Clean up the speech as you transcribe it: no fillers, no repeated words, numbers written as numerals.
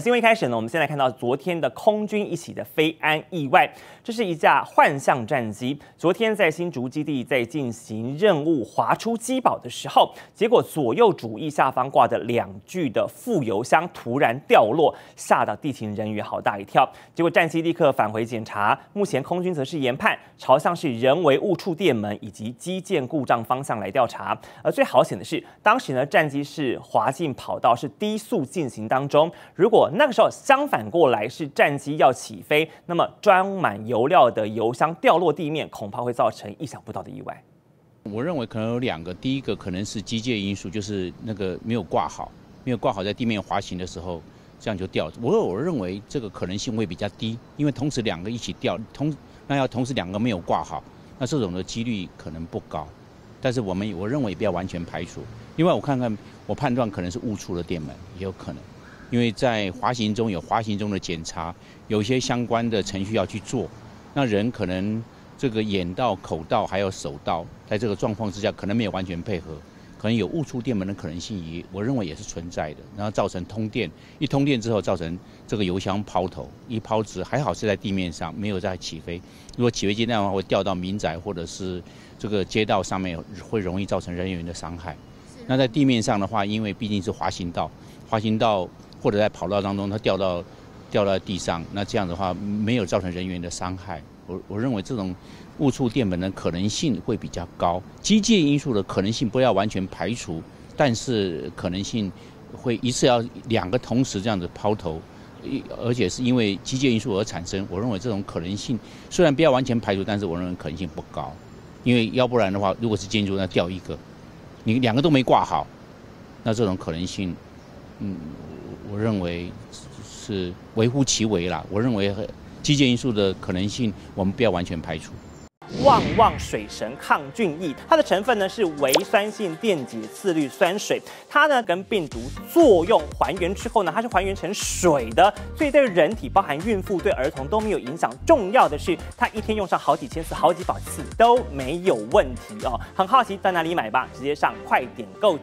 新闻一开始呢，我们先来看到昨天的空军一起的飞安意外。这是一架幻象战机，昨天在新竹基地在进行任务，滑出机堡的时候，结果左右主翼下方挂的2具的副油箱突然掉落，吓到地勤人员好大一跳。结果战机立刻返回检查，目前空军则是研判朝向是人为误触电门以及机件故障方向来调查。而最好险的是，当时呢战机是滑进跑道，是低速进行当中，如果那个时候相反过来是战机要起飞，那么装满油料的油箱掉落地面，恐怕会造成意想不到的意外。我认为可能有2个，第一个可能是机械因素，就是那个没有挂好，在地面滑行的时候，这样就掉。我认为这个可能性会比较低，因为同时2个一起掉，那要同时2个没有挂好，那这种的几率可能不高。但是我认为也不要完全排除，另外我判断可能是误触了电门，也有可能。 因为在滑行中有滑行中的检查，有一些相关的程序要去做，那人可能这个眼道、口道还有手道，在这个状况之下，可能没有完全配合，可能有误触电门的可能性也，我认为也是存在的，然后造成通电，一通电之后造成这个油箱抛投，一抛直，还好是在地面上，没有在起飞。如果起飞阶段的话，会掉到民宅或者是这个街道上面，会容易造成人员的伤害。那在地面上的话，因为毕竟是滑行道。 或者在跑道当中，它掉到地上，那这样的话没有造成人员的伤害。我认为这种误触电门的可能性会比较高，机械因素的可能性不要完全排除，但是可能性会一次要2个同时这样子抛投，而且是因为机械因素而产生。我认为这种可能性虽然不要完全排除，但是我认为可能性不高，因为要不然的话，如果是建筑那掉1个，你2个都没挂好，那这种可能性，我认为是微乎其微啦。我认为机械因素的可能性，我们不要完全排除。旺旺水神抗菌液，它的成分呢是微酸性电解次氯酸水，它呢跟病毒作用还原之后呢，它是还原成水的，所以对人体，包含孕妇、对儿童都没有影响。重要的是，它一天用上好几千次、好几百次都没有问题哦。很好奇在哪里买吧？直接上快点购。